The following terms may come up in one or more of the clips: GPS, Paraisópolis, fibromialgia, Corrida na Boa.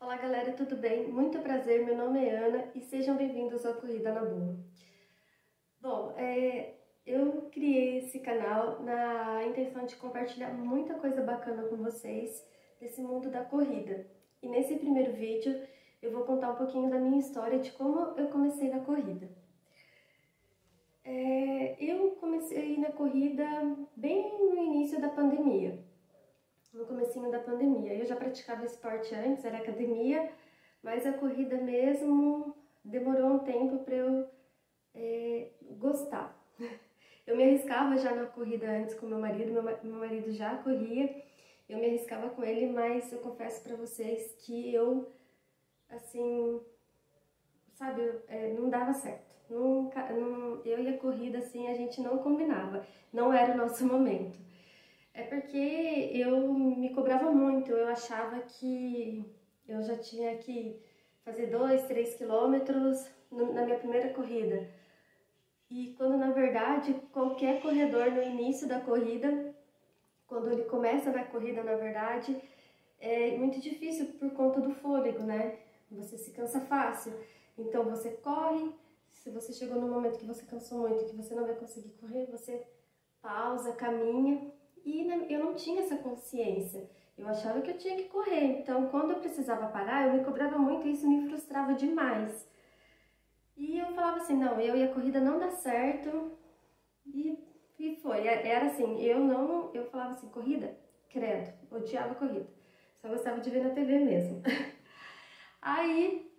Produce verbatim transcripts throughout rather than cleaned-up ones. Olá galera, tudo bem? Muito prazer, meu nome é Ana e sejam bem-vindos ao Corrida na Boa. Bom, é, eu criei esse canal na intenção de compartilhar muita coisa bacana com vocês desse mundo da corrida. E nesse primeiro vídeo eu vou contar um pouquinho da minha história de como eu comecei na corrida. É, eu comecei na corrida bem no início da pandemia, no comecinho da pandemia. Eu já praticava esporte antes, era academia, mas a corrida mesmo demorou um tempo para eu é, gostar. Eu me arriscava já na corrida antes com meu marido, meu, meu marido já corria, eu me arriscava com ele, mas eu confesso para vocês que eu, assim, sabe, é, não dava certo. Nunca, não, eu e a corrida, assim, a gente não combinava, não era o nosso momento. É porque eu me cobrava muito, eu achava que eu já tinha que fazer dois, três quilômetros na minha primeira corrida. E quando, na verdade, qualquer corredor no início da corrida, quando ele começa na corrida, na verdade, é muito difícil por conta do fôlego, né? Você se cansa fácil, então você corre. Se você chegou no momento que você cansou muito e que você não vai conseguir correr, você pausa, caminha. E eu não tinha essa consciência. Eu achava que eu tinha que correr. Então, quando eu precisava parar, eu me cobrava muito e isso me frustrava demais. E eu falava assim, não, eu e a corrida não dá certo. E, e foi. Era assim, eu não... Eu falava assim, corrida? Credo. Odiava corrida. Só gostava de ver na tê vê mesmo. Aí...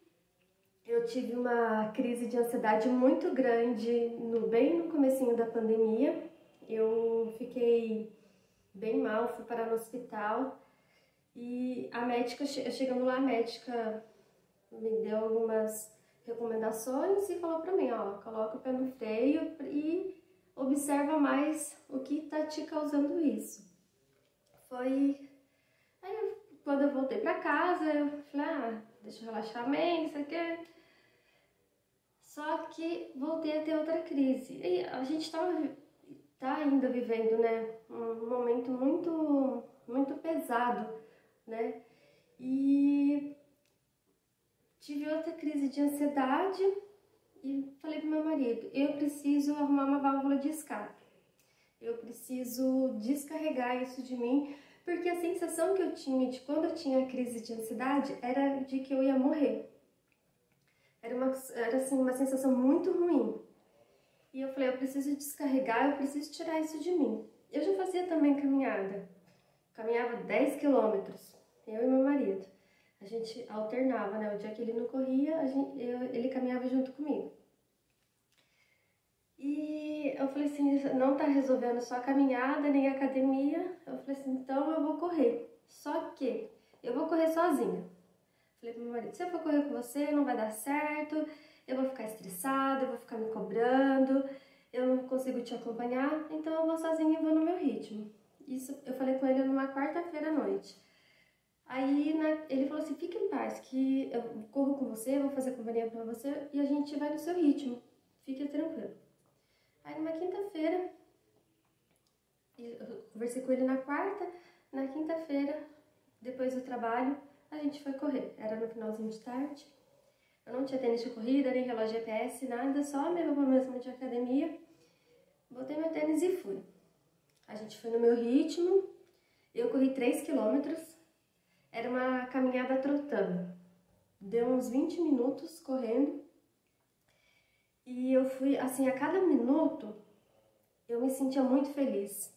eu tive uma crise de ansiedade muito grande no, bem no comecinho da pandemia. Eu fiquei bem mal, fui parar no hospital e a médica, chegando lá, a médica me deu algumas recomendações e falou pra mim, ó, coloca o pé no freio e observa mais o que tá te causando isso. Foi... aí eu, quando eu voltei pra casa, eu falei, ah, deixa eu relaxar bem, isso aqui... Só que voltei a ter outra crise. E a gente tá, tá ainda vivendo, né, um momento muito, muito pesado, né? E tive outra crise de ansiedade e falei pro meu marido, eu preciso arrumar uma válvula de escape. Eu preciso descarregar isso de mim, porque a sensação que eu tinha de quando eu tinha crise de ansiedade era de que eu ia morrer. Era, uma, era assim, uma sensação muito ruim. E eu falei, eu preciso descarregar, eu preciso tirar isso de mim. Eu já fazia também caminhada. Caminhava dez quilômetros, eu e meu marido. A gente alternava, né? O dia que ele não corria, a gente, eu, ele caminhava junto comigo. E eu falei assim, não tá resolvendo só a caminhada, nem a academia. Eu falei assim, então eu vou correr. Só que eu vou correr sozinha. Falei pro meu marido, se eu for correr com você, não vai dar certo, eu vou ficar estressada, eu vou ficar me cobrando, eu não consigo te acompanhar, então eu vou sozinha e vou no meu ritmo. Isso eu falei com ele numa quarta-feira à noite. Aí na, ele falou assim, fique em paz, que eu corro com você, eu vou fazer companhia pra você e a gente vai no seu ritmo, fique tranquilo. Aí numa quinta-feira, eu conversei com ele na quarta, na quinta-feira, depois do trabalho, a gente foi correr, era no finalzinho de tarde, eu não tinha tênis de corrida, nem relógio G P S, nada, só minha roupa mesmo de academia, botei meu tênis e fui. A gente foi no meu ritmo, eu corri três quilômetros, era uma caminhada trotando, deu uns vinte minutos correndo, e eu fui, assim, a cada minuto eu me sentia muito feliz.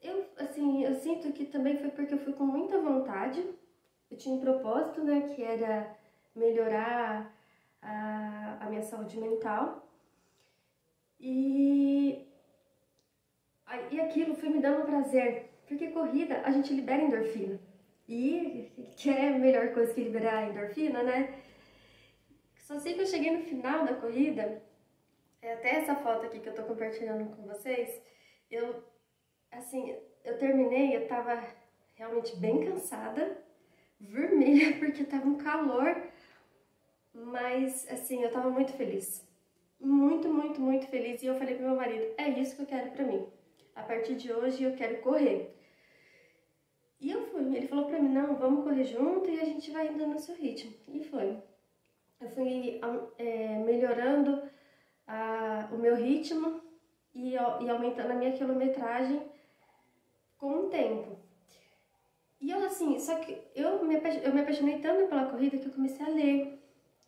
Eu, assim, eu sinto que também foi porque eu fui com muita vontade, eu tinha um propósito, né, que era melhorar a, a minha saúde mental. E, e aquilo foi me dando um prazer, porque corrida a gente libera endorfina. E que é a melhor coisa que liberar endorfina, né? Só sei que eu cheguei no final da corrida, é até essa foto aqui que eu tô compartilhando com vocês, eu, assim, eu terminei, eu tava realmente bem cansada, vermelha, porque tava um calor, mas, assim, eu tava muito feliz. Muito, muito, muito feliz, e eu falei pro meu marido, é isso que eu quero pra mim. a partir de hoje eu quero correr. E eu fui, ele falou pra mim, não, vamos correr junto e a gente vai indo no seu ritmo. E foi. Eu fui é, melhorando a, o meu ritmo e, e aumentando a minha quilometragem com o tempo. E eu assim, só que eu me, eu me apaixonei tanto pela corrida que eu comecei a ler,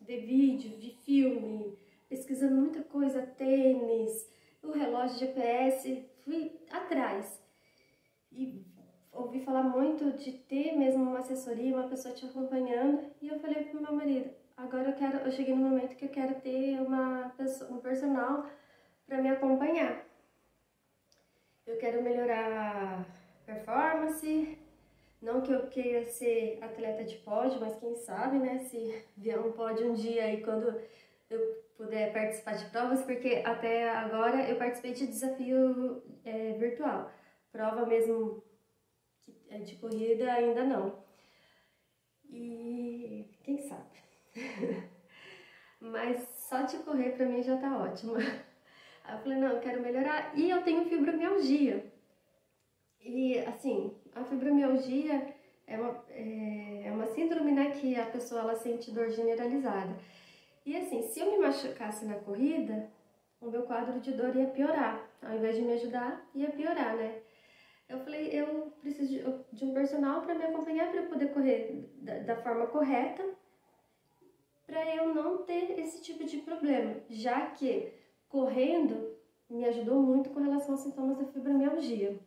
ver vídeo, ver filme, pesquisando muita coisa, tênis, o relógio G P S, fui atrás. E ouvi falar muito de ter mesmo uma assessoria, uma pessoa te acompanhando, e eu falei pro meu marido, agora eu quero, eu cheguei no momento que eu quero ter uma pessoa, um personal para me acompanhar. Eu quero melhorar a performance, não que eu queira ser atleta de pódio, mas quem sabe, né, se vier um pódio um dia e quando eu puder participar de provas, porque até agora eu participei de desafio é, virtual, prova mesmo de corrida ainda não, e quem sabe, mas só de correr pra mim já tá ótimo. Aí eu falei, não, eu quero melhorar, e eu tenho fibromialgia. E assim, a fibromialgia é uma, é, é uma síndrome, né, que a pessoa ela sente dor generalizada. E assim, se eu me machucasse na corrida, o meu quadro de dor ia piorar. Ao invés de me ajudar, ia piorar, né? Eu falei, eu preciso de, de um personal para me acompanhar, para eu poder correr da, da forma correta, para eu não ter esse tipo de problema. Já que correndo me ajudou muito com relação aos sintomas da fibromialgia.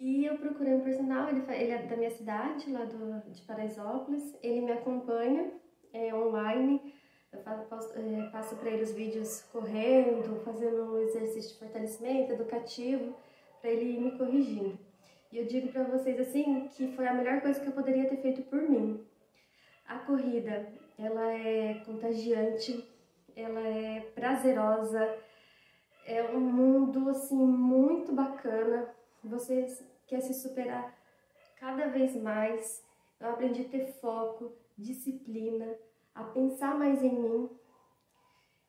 E eu procurei um personal, ele, ele é da minha cidade, lá do, de Paraisópolis, ele me acompanha é, online, eu faço, é, passo para ele os vídeos correndo, fazendo um exercício de fortalecimento educativo, para ele ir me corrigindo. E eu digo para vocês assim, que foi a melhor coisa que eu poderia ter feito por mim. A corrida, ela é contagiante, ela é prazerosa, é um mundo assim muito bacana. Você quer se superar cada vez mais. Eu aprendi a ter foco, disciplina, a pensar mais em mim.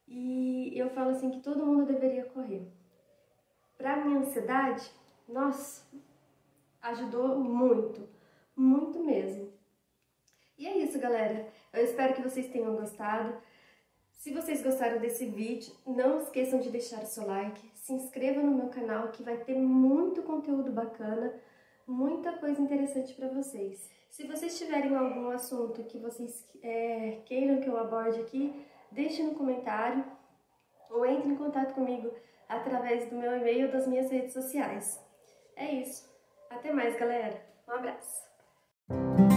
E eu falo assim que todo mundo deveria correr. Para minha ansiedade, nossa, ajudou muito, muito mesmo. E é isso, galera. Eu espero que vocês tenham gostado. Se vocês gostaram desse vídeo, não esqueçam de deixar o seu like, se inscreva no meu canal que vai ter muito conteúdo bacana, muita coisa interessante para vocês. Se vocês tiverem algum assunto que vocês é, queiram que eu aborde aqui, deixe no comentário ou entre em contato comigo através do meu e-mail ou das minhas redes sociais. É isso. Até mais, galera. Um abraço.